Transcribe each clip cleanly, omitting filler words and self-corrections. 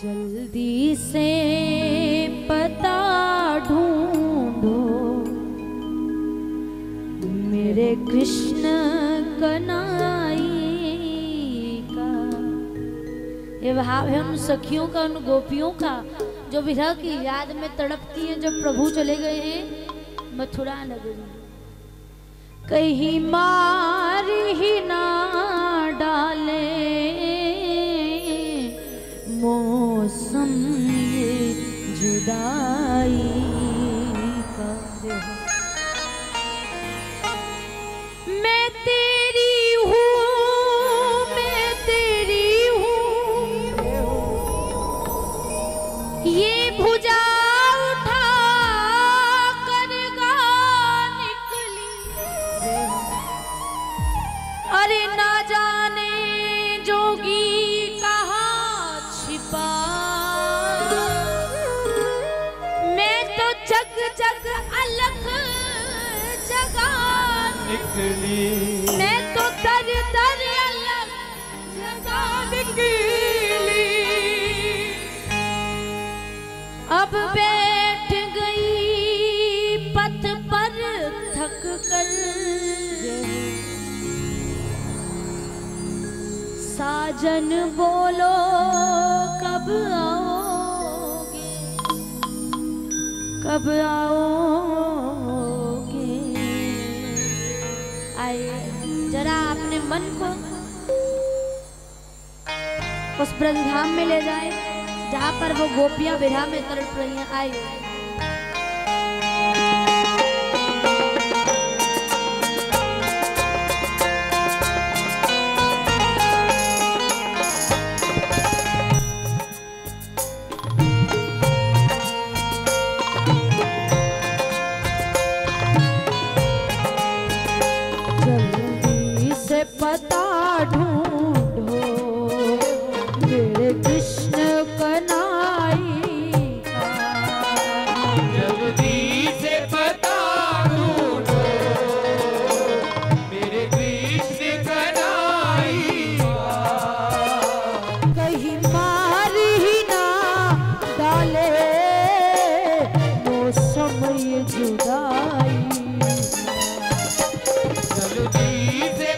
जल्दी से पता ढूंढो मेरे कृष्ण कन्हाई का। ये भाव है उन सखियों का, उन गोपियों का जो विरह की याद में तड़पती हैं जब प्रभु चले गए हैं मथुरा नगरी। कहीं मार ही ना डाले मौसम ये जुदाई का। मैं तो दर दर अलग जगा निकली, अब बैठ गई पथ पर थक कर। साजन बोलो कब आओगे, कब आओ। जरा आपने मन को उस ब्रजधाम में ले जाए जहां पर वो गोपियां विरह में तड़प रही हैं। आई पता ढूंढो मेरे कृष्ण कन्हाई का। जल्दी से पता ढूंढो मेरे कृष्ण कन्हाई का। कहीं मार ही ना डाले मौसम ये जुदाई। जल्दी से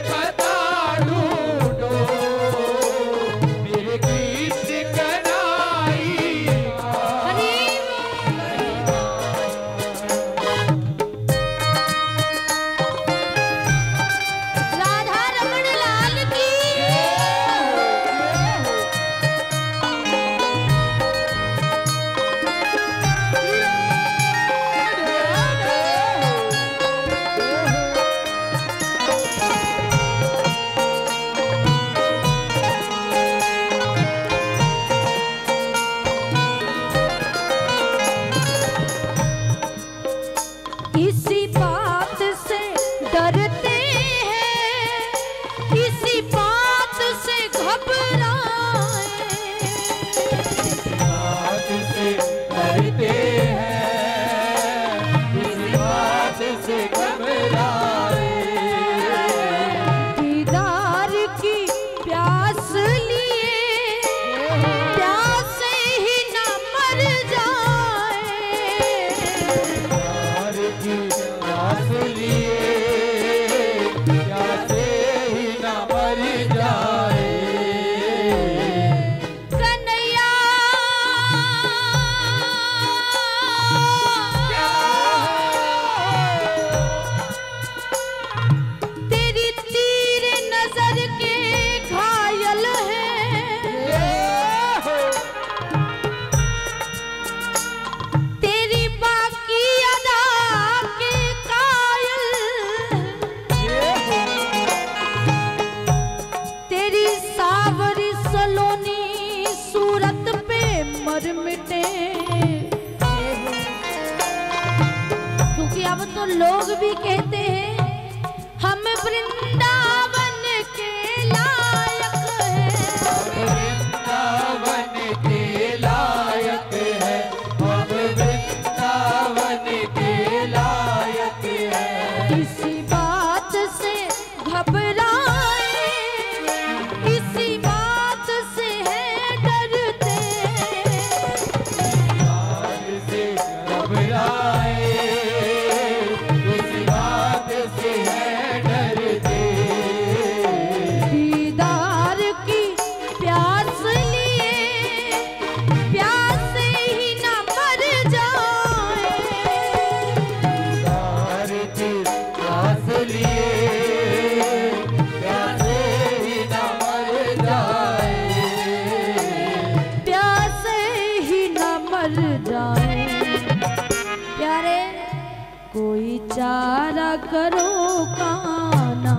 लोग भी कहते हैं हम वृंदावन के लायक हैं, वृंदावन के लायक हैं, हम वृंदावन के लायक हैं। किसी बात से घबराए, किसी बात से है डरते हैं, विचारा करो काना,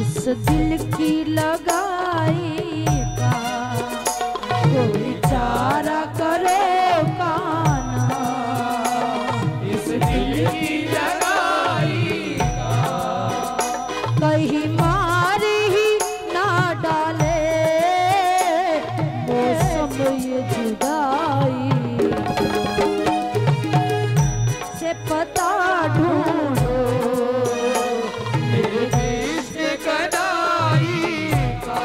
इस दिल की लगाई का तो विचारा करो काना, इस दिल की लगाई का कहीं मार ही ना डाले मौसम ये जुदाई। पता ढूंढो मेरे कृष्ण कन्हाई का,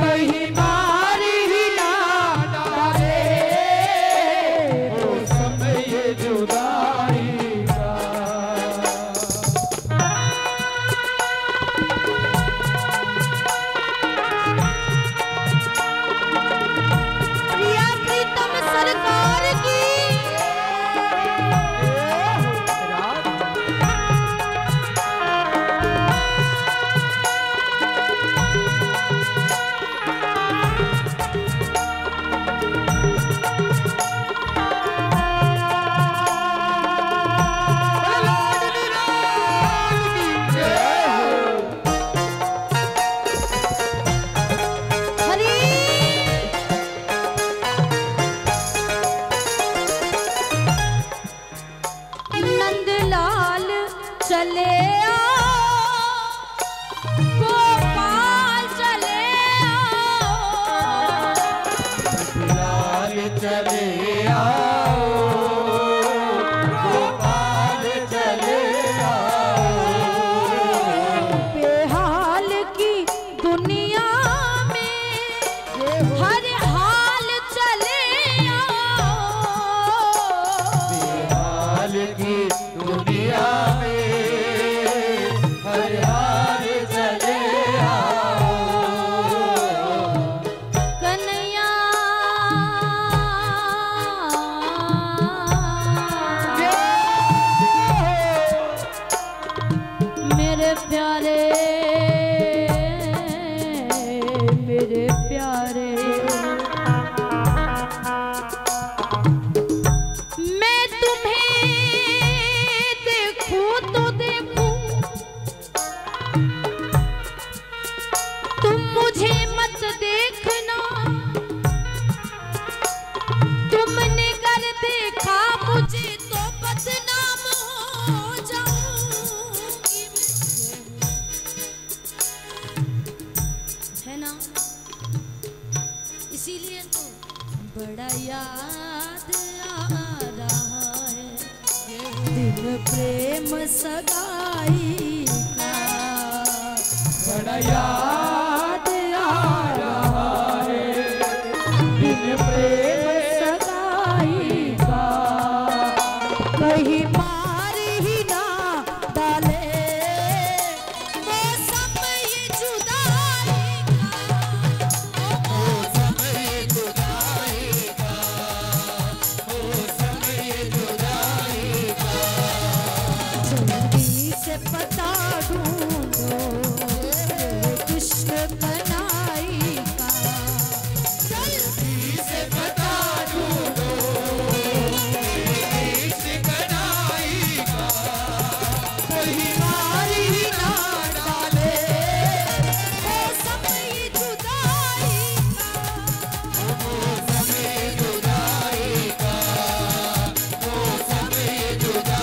कहीं मार ही ना डाले वो समय जुदाई का। प्रिया प्रीतम सरकार की बड़ा याद आ रहा है, दिल प्रेम सगाई का बड़ा याद आ रहा है, दिल प्रेम सगाई का कहीं मार ही ना डाले मौसम ये जुदाई का। पता ढूंढो कृष्ण कन्हाई का, जल्दी से पता ढूंढो कृष्ण कन्हाई का, कहीं मार ही ना डाले वो समय जुदाई का, वो समय जुदाई का, वो समय जुदाई का।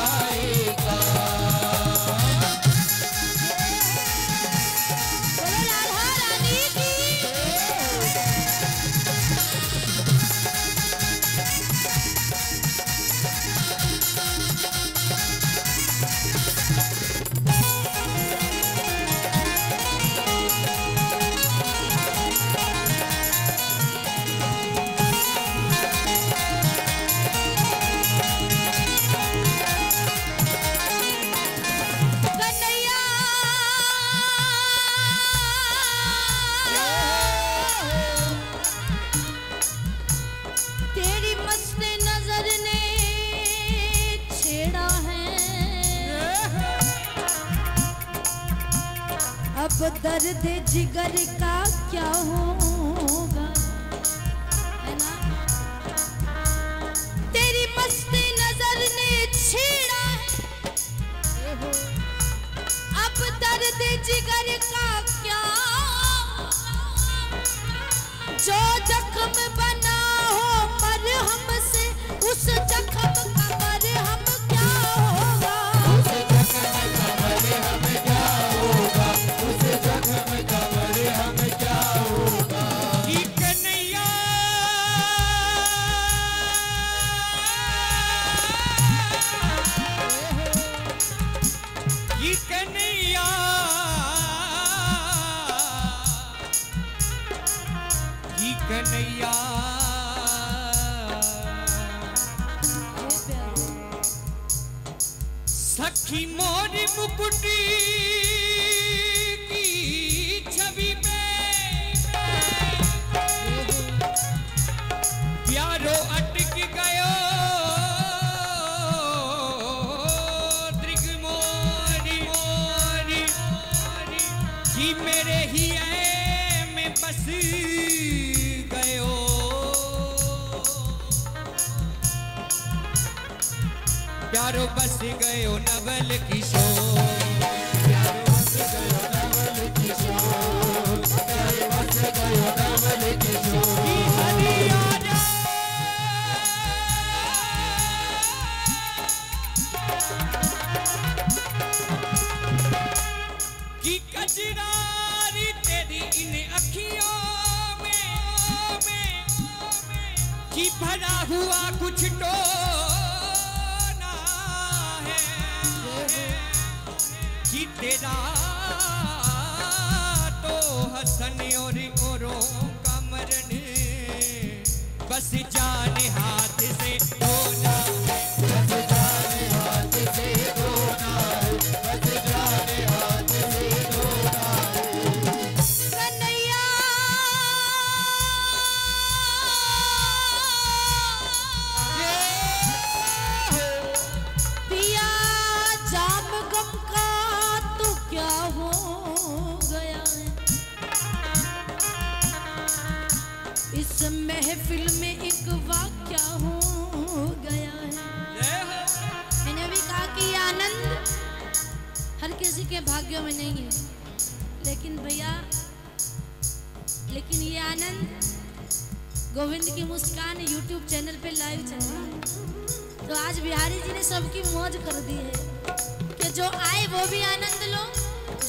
अब दर्द जिगर का क्या होगा है ना, तेरी मस्त नजर ने छेड़ा सखी मोरी मुकुटी की छवि में प्यारो अटक गयो त्रिग मोरी मोरी जी मेरे ही है में बस गयो प्यारो बस गयो नवल किशोर प्यारो बस गयो नवल किशोर प्यारो बस गयो नवल किशोर बिहारी राधा की कजरारी तेरी इन अखियों में की भरा हुआ कुछ तो कि तेरा तो हसन और औरों का मरण बस जान हाथ से धोना बस जान हाथ से धोना बस जान हाथ से धोना कन्हैया पिया जाम गम का क्या हो गया है इस महफिल में एक वाक्या हो गया है। मैंने भी कहा कि आनंद हर किसी के भाग्यों में नहीं है, लेकिन भैया लेकिन ये आनंद गोविंद की मुस्कान YouTube चैनल पे लाइव चल रहा है। तो आज बिहारी जी ने सबकी मौज कर दी है कि जो आए वो भी आनंद लो,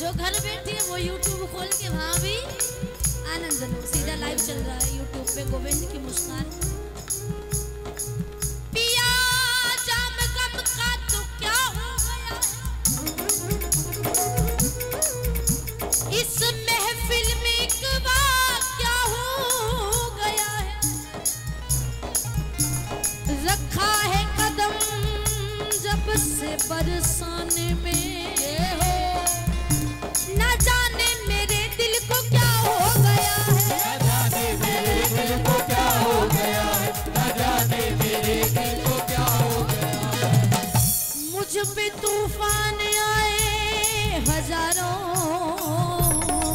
जो घर बैठे वो YouTube खोल के वहाँ भी आनंद लो। सीधा लाइव चल रहा है YouTube पे गोविंद की मुस्कान। पिया जाम गम का तो क्या हो गया इस महफिल में एक बात क्या हो गया है रखा है कदम जब से बरसाने में ना जाने मेरे दिल को क्या हो गया है ना जाने मेरे दिल को क्या हो गया है ना जाने मेरे दिल को क्या हो गया मुझ पे तूफान आए हजारों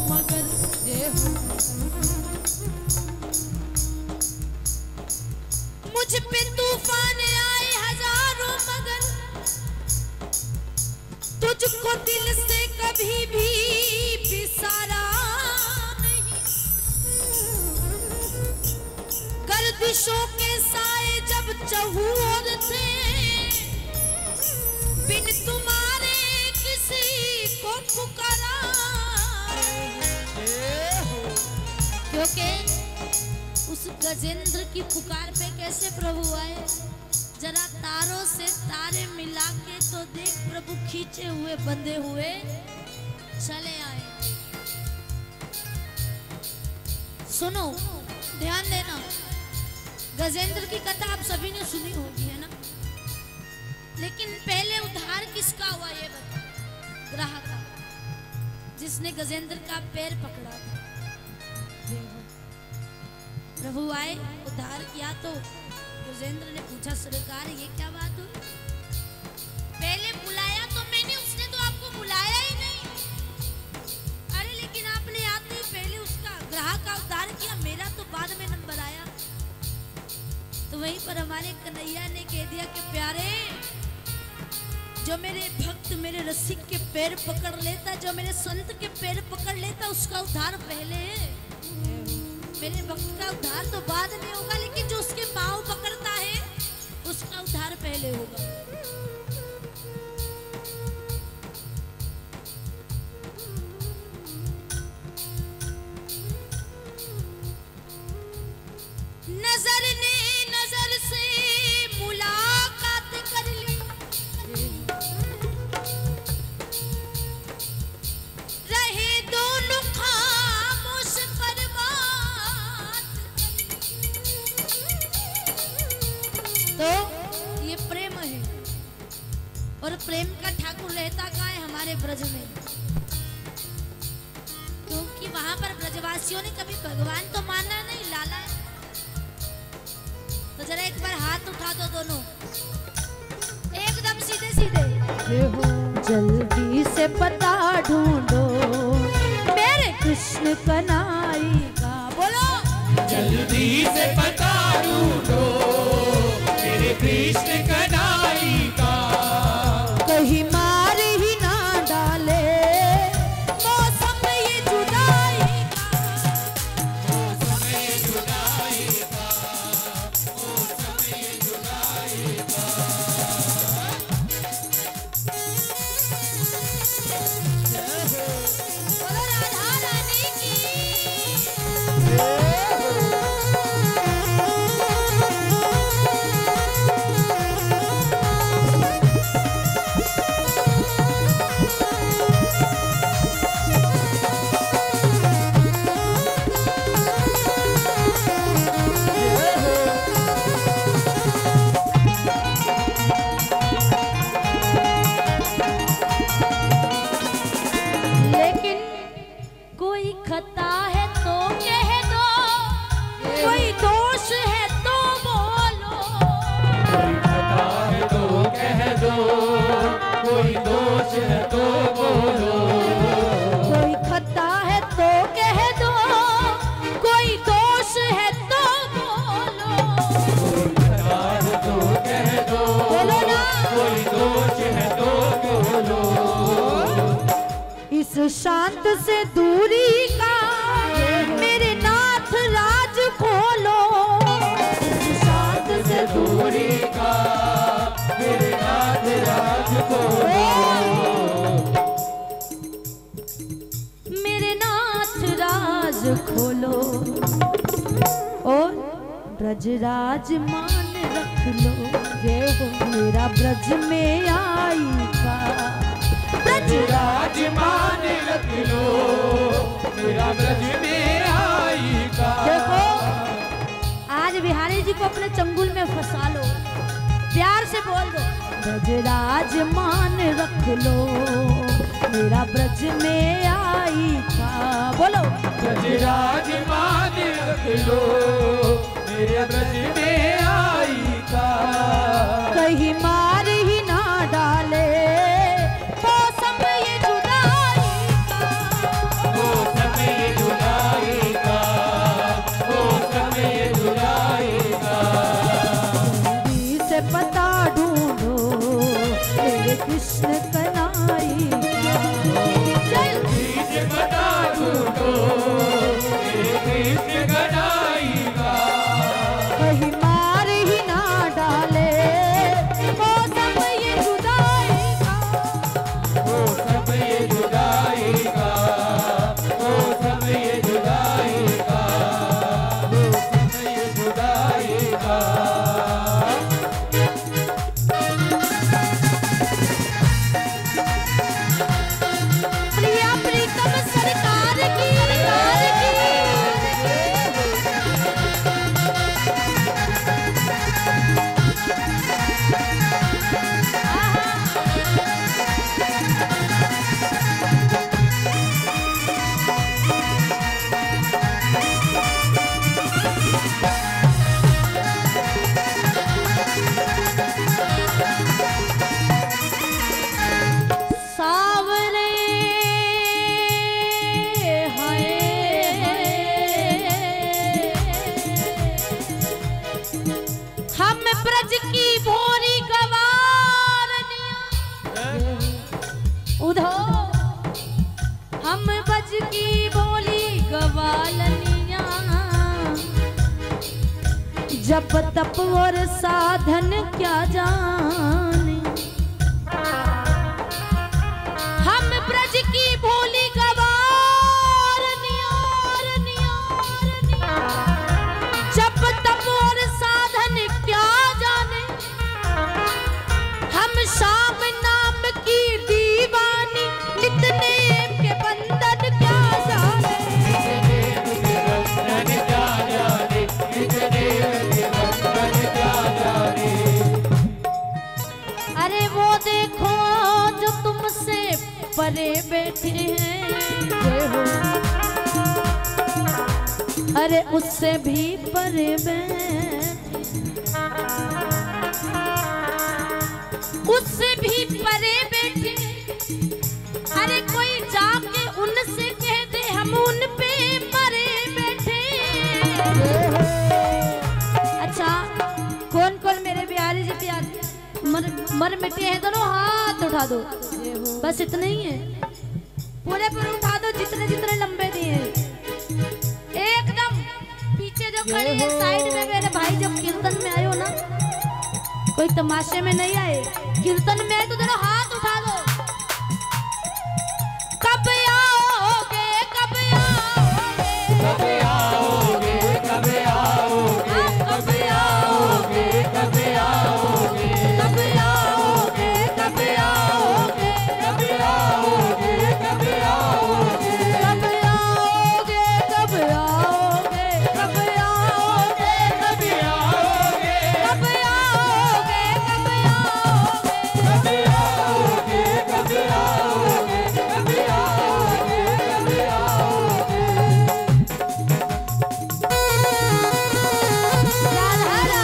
मगर मुझ पे तूफान आए हजारों मगर तुझको दिल से कभी भी बिसारा नहीं गर्दिशों के साए जब चहूर थे बिन तुम्हारे किसी को पुकारा क्योंकि उस गजेंद्र की पुकार पे कैसे प्रभु आए। जरा तारों से तारे मिला के तो देख प्रभु खींचे हुए बंधे हुए चले आए। सुनो ध्यान देना, गजेंद्र की कथा आप सभी ने सुनी होगी है ना, लेकिन पहले उद्धार किसका हुआ ये बताओ। ग्राहक जिसने गजेंद्र का पैर पकड़ा था प्रभु आए उद्धार किया तो गजेंद्र ने पूछा सरकार ये क्या बात हुई, पहले बुलाया तो मैंने उसने तो आपको बुलाया ही नहीं। अरे लेकिन आपने आते ही पहले उसका ग्राहक अवतार किया, मेरा तो बाद में नंबर आया। तो वहीं पर हमारे कन्हैया ने कह दिया कि प्यारे जो मेरे भक्त मेरे रसिक के पैर पकड़ लेता, जो मेरे संत के पैर पकड़ लेता उसका उद्धार पहले है, मेरे भक्त का उद्धार तो बाद में होगा, लेकिन जो उसके पाँव पकड़ता है उसका कैसे होगा? नजर ने नजर से मुलाकात कर ली, रहे दोनों खामोश पर बात। तो ये प्रेम है, और प्रेम का ठाकुर रहता कहाँ है? हमारे ब्रज में। क्योंकि वहां पर ब्रजवासियों ने कभी भगवान तो माना नहीं, लाला है। तो जरा एक बार हाथ उठा दो दोनों, एकदम सीधे सीधे। जल्दी से पता ढूंढो मेरे कृष्ण कन्हाई का, बोलो। जल्दी से पता ढूंढो मेरे कृष्ण कन्हाई का, कहीं मार ही ना डाले मौसम ये जुदाई का, मौसम ये जुदाई का, मौसम ये जुदाई का। बोलो राधा रानी की। शांत से दूरी का मेरे नाथ राज खोलो, शांत से दूरी का मेरे नाथ राज खोलो, मेरे नाथ राज खोलो और ब्रजराज मान रख लो। ये हो मेरा ब्रज में आई का, ब्रजराज मान रख लो मेरा ब्रज में आई का। देखो आज बिहारी जी को अपने चंगुल में फंसा लो, प्यार से बोल दो। ब्रजराज मान रख लो मेरा ब्रज में आई का, बोलो। ब्रजराज मान रख लो मेरा ब्रज में आई का, कहीं मार ही ना डाले कृष्ण कन्हाई। जल्दी से बता दो कृष्ण कन्हाई का। जप तप और साधन क्या जाने, हम ब्रज की भोली गवार नियार नियार नियार। जप तप और साधन क्या जाने, हम शाम नाम की दीवानी, कितने के बंधन क्या जाने, कितने परे बैठे हैं, अरे उससे भी परे बैठे, उससे भी परे बैठे, अरे कोई जाके उनसे कह दे हम उन पे परे बैठे। अच्छा कौन कौन मेरे बिहारी जी प्यार मर मिटे हैं, दोनों हाथ उठा दो, बस इतना ही है, पूरे पूरे उठा दो जितने जितने लंबे दिए हैं। एकदम पीछे जो खड़े हैं साइड में मेरे भाई, जब कीर्तन में आए हो ना, कोई तमाशे में नहीं आए, कीर्तन में तो जरा हाथ उठा दो। कब आओगे, कब आओगे, कब आओगे, कब आओगे, कब आओगे, कब आओगे, कब आओगे, कब आओगे, कब आओगे, कब आओगे, कब आओगे, कब आओगे, कब आओगे, कब आओगे, कब आओगे, कब आओगे, कब आओगे, कब आओगे, कब आओगे, कब आओगे। राधा रानी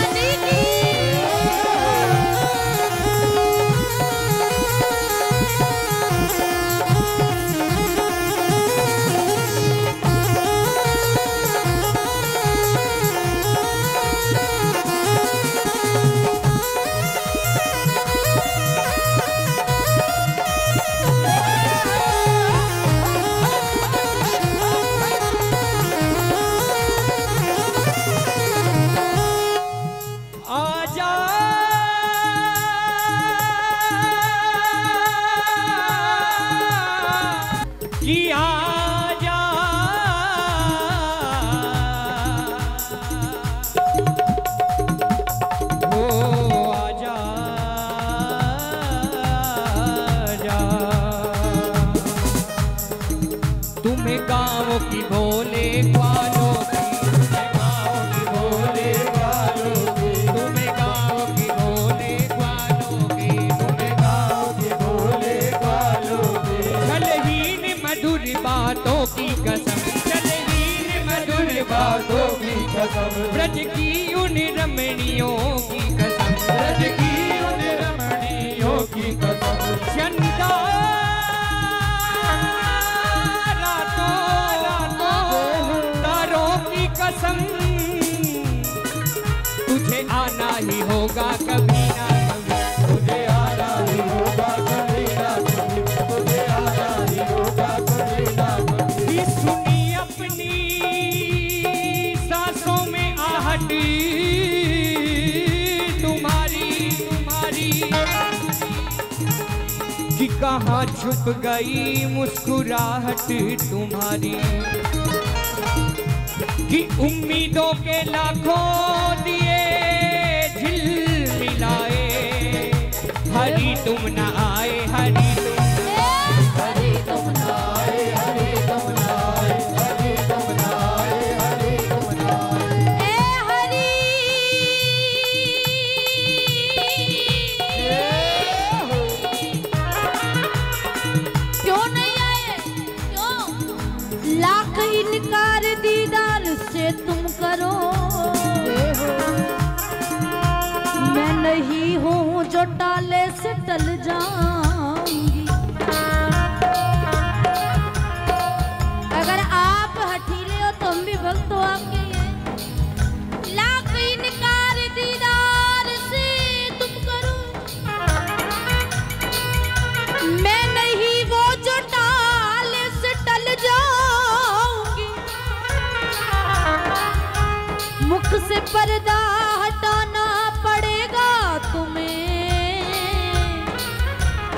की ब्रज की उन रमणियों की कसम, ब्रज की उन रमणियों की कसम। चंदा रातों रातों तारों की कसम, तुझे आना ही होगा कभी ना कभी, तुझे आना ही होगा कभी ना कभी, तुझे आना ही होगा कभी ना कभी। सुनी अपनी तुम्हारी तुम्हारी कि कहाँ छुप गई मुस्कुराहट तुम्हारी, कि उम्मीदों के लाखों दिए झिलमिलाए, हरी तुम न आए, हरी तुम न आए, हरी तुम न आए, हरी तुम न आए, हरी तुम न आए, हरी तुम न आए। इनकार दीदार से तुम करो, मैं नहीं हूँ जो टाले से टल जाऊंगी। अगर आप हठीले हो तो हम भी भक्त हो आपके हैं। लाख इनकार दीदार से तुम करो, मैं नहीं वो जो टाले से टल जाऊंगी। मुख से पर्दा हटाना पड़ेगा तुम्हें।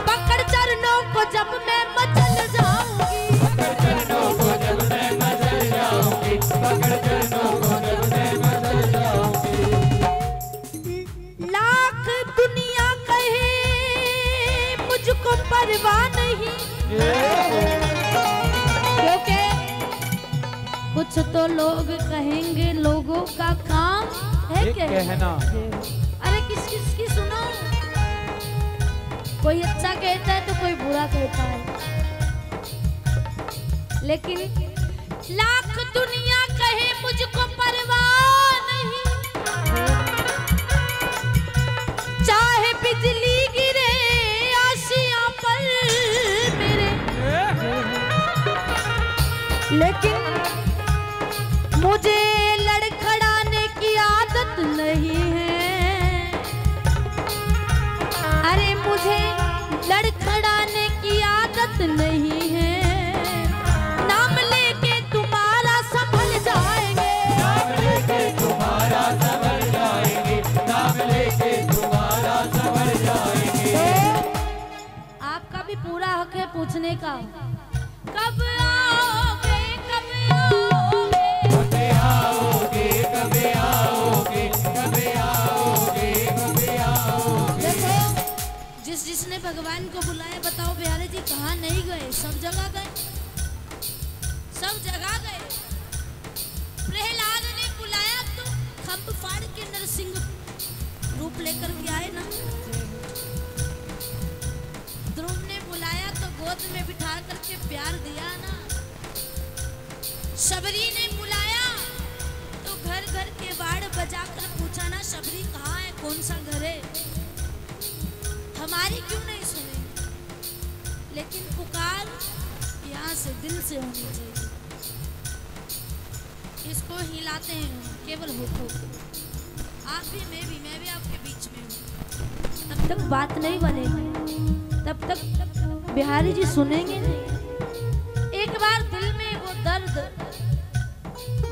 पकड़ चरणों को जब मैं मचल जाऊंगी, पकड़ चरणों को जब मैं मचल जाऊंगी, पकड़ चरणों को जब मैं मचल जाऊंगी। लाख दुनिया कहे मुझको परवाह नहीं, कुछ तो लोग कहेंगे, लोगों का काम है कहना। अरे किस किस की सुनो, कोई अच्छा कहता है तो कोई बुरा कहता है, लेकिन लाख दुनिया कहे मुझको परवाह नहीं, चाहे बिजली गिरे आशियां पर मेरे, लेकिन मुझे लड़खड़ाने की आदत नहीं है। अरे मुझे लड़खड़ाने की आदत नहीं है। नाम लेके तुम्हारा संभल जाएंगे, नाम लेके तुम्हारा संभल जाएंगे, नाम लेके तुम्हारा संभल जाएंगे। आपका भी पूरा हक है पूछने का, कब आओगे, कब आओगे, आओगे, कभी आओगे, कभी आओगे, कभी आओगे। देखो जिस जिसने भगवान को बुलाया, बताओ बिहारी जी कहाँ नहीं गए, सब जगह गए, सब जगह गए। प्रहलाद ने बुलाया तो खम्भ फाड़ के नरसिंह रूप लेकर के आए ना। ध्रुव ने बुलाया तो गोद में बिठा करके प्यार दिया ना। शबरी ने बुलाया तो घर घर के बाड़ बजाकर पूछा ना, शबरी कहाँ है, कौन सा घर है। हमारी क्यों नहीं सुने, लेकिन पुकार यहाँ से, दिल से होनी चाहिए। इसको हिलाते हैं केवल होठों को। आप भी, मैं भी आपके बीच में हूँ। तब तक बात नहीं बनेगी, तब तक बिहारी जी सुनेंगे नहीं। एक बार दिल में वो दर्द,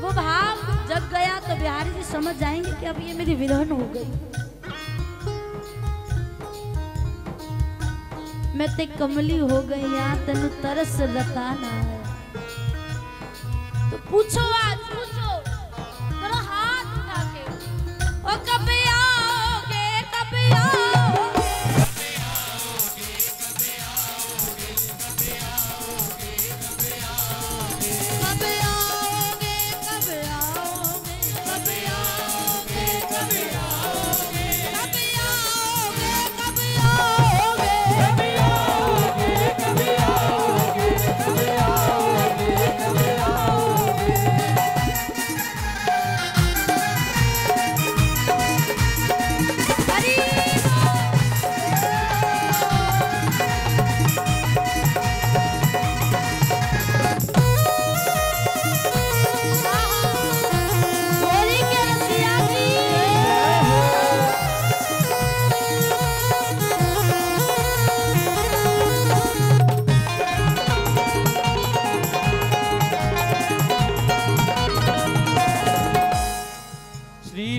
वो भाव जग गया तो बिहारी जी समझ जाएंगे कि अब ये मेरी विरहन हो गई। मैं ते कमली हो गई, यहाँ तेन तरस रताना है। तो पूछो, आज पूछो, करो हाथ उठा के, ओ कभी आओगे, कभी आओगे,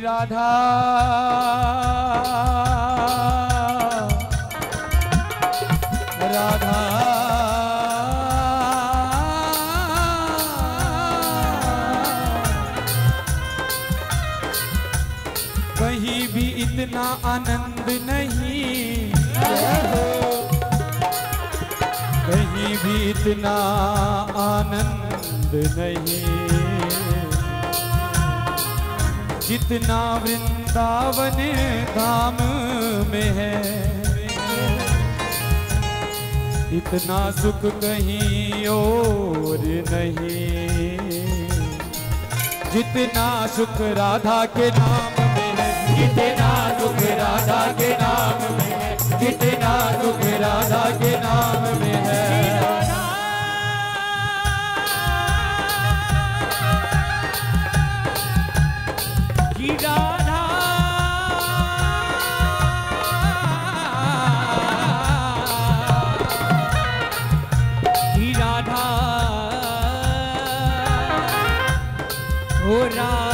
राधा राधा कहीं भी इतना आनंद नहीं, कहीं भी इतना आनंद नहीं जितना वृंदावन धाम में है। इतना सुख कहीं और नहीं जितना सुख राधा के नाम में है, जितना सुख राधा के नाम में है, जितना सुख राधा के नाम में है। राधा ही राधा, हो राधा।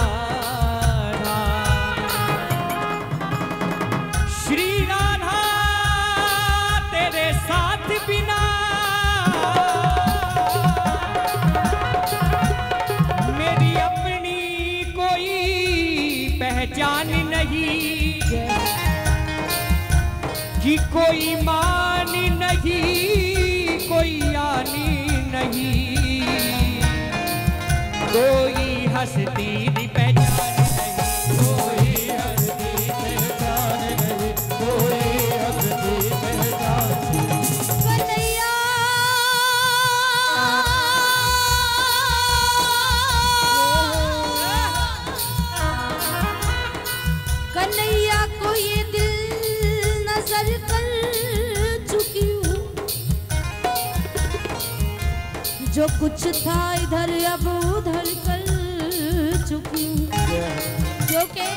ज्ञान नहीं कि कोई मान नहीं कोई यानी नहीं कोई हस्ती भी पहचान जो कुछ था इधर अब उधर कर चुकी जो के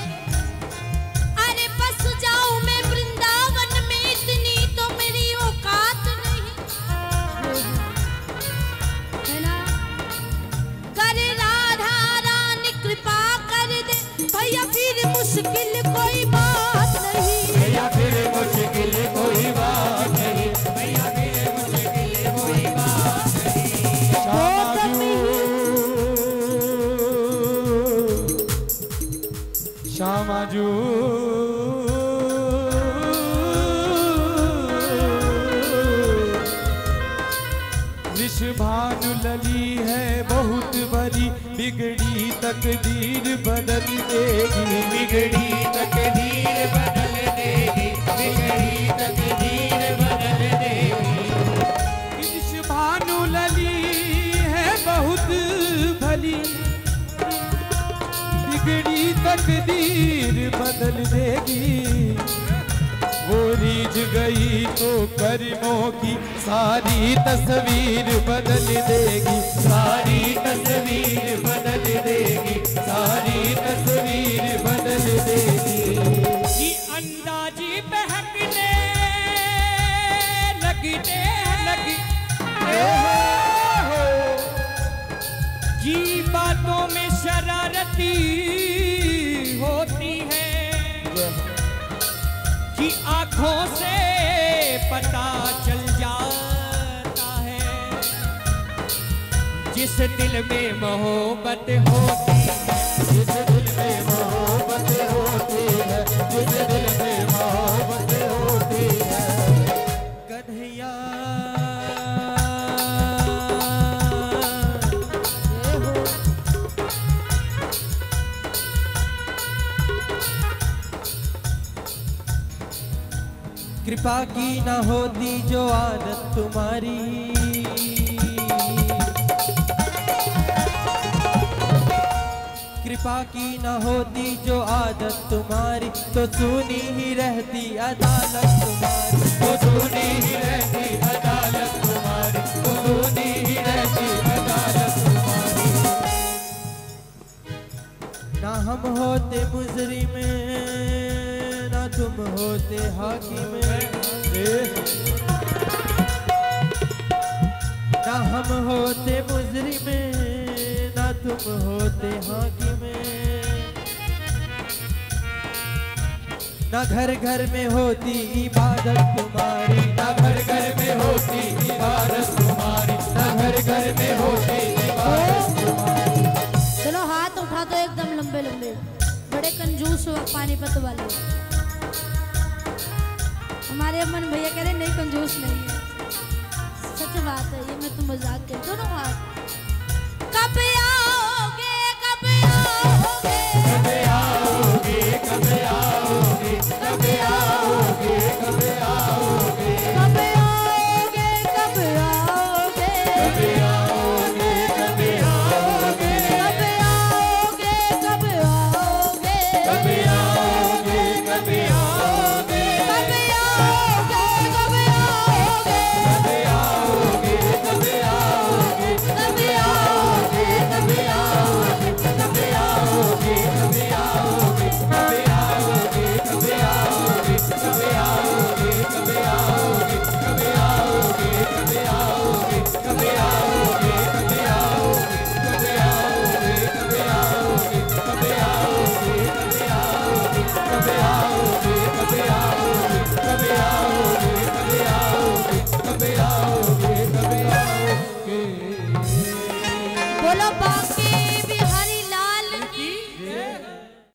अरे बस जाऊं मैं वृंदावन में इतनी तो मेरी औकात नहीं है ना। कर राधा रानी कृपा कर दे भैया फिर मुश्किल कोई बात नहीं भैया फिर मुश्किल कोई बात नहीं भैया फिर मुश्किल कोई बात नहीं। श्यामाजू निष्भानु लली है बहुत बड़ी बिगड़ी तकदीर बदल देगी बिगड़ी तकदीर बदल देगी बिगड़ी तकदीर बदल देगी। निष्भानु लली है बहुत भली बिगड़ी तकदीर बदल देगी वो रीझ गई तो कर्मों की सारी तस्वीर बदल देगी सारी तस्वीर बदल देगी सारी तस्वीर बदल देगी। अंदाजी बहकने लगते लगी की बातों में शरारती होती है कि आंखों से पता चल जाता है जिस दिल में मोहब्बत होती है जिस दिल में मोहब्बत होती है जिस दिल में मोहब्बत होती है। कन्हैया कृपा की ना होती जो आदत तुम्हारी कृपा की ना होती जो आदत तुम्हारी तो सुनी ही रहती अदालत तुम्हारी तो सुनी ही रहती अदालत तुम्हारी तो सुनी ही रहती अदालत तुम्हारी। ना हम होते मुजरिम तुम होते हाकिम ना हम होते मुजरिम ना तुम होते हाकिम ना घर घर में होती इबादत तुम्हारी ना घर में होती इबादत तुम्हारी ना घर में होती इबादत तुम्हारी। चलो हाथ उठा दो एकदम लंबे लंबे बड़े कंजूस हो पानीपत वाले हमारे अमन भैया कह रहे नहीं कंजूस नहीं है सच बात है ये मैं तो मजाक कर दोनों हाथ। कब आओगे